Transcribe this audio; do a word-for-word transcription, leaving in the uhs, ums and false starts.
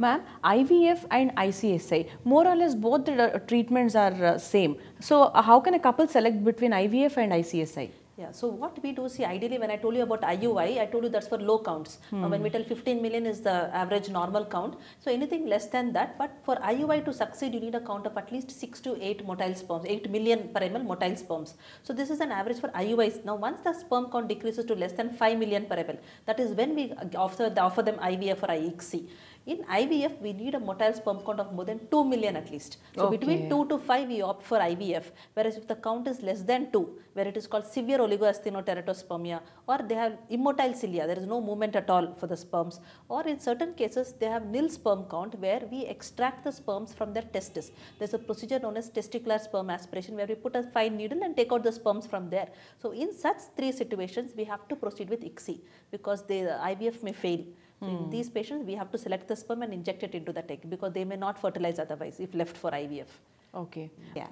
Ma'am, I V F and I C S I, more or less both the treatments are uh, same. So uh, how can a couple select between I V F and I C S I? Yeah, so what we do, see, ideally when I told you about I U I, I told you that's for low counts. Hmm. Now when we tell fifteen million is the average normal count, so anything less than that. But for I U I to succeed, you need a count of at least six to eight motile sperms, eight million per ml motile sperms. So this is an average for I U Is. Now once the sperm count decreases to less than five million per ml, that is when we offer, offer them I V F or I C S I. In I V F, we need a motile sperm count of more than two million at least. So okay. between two to five, we opt for I V F. Whereas if the count is less than two, where it is called severe oligoasthenoteratospermia, or they have immotile cilia, there is no movement at all for the sperms. Or in certain cases, they have nil sperm count, where we extract the sperms from their testes. There is a procedure known as testicular sperm aspiration, where we put a fine needle and take out the sperms from there. So in such three situations, we have to proceed with I C S I because the I V F may fail. So hmm. in these patients, we have to select the sperm and inject it into the egg because they may not fertilize otherwise if left for I V F. Okay. Yeah.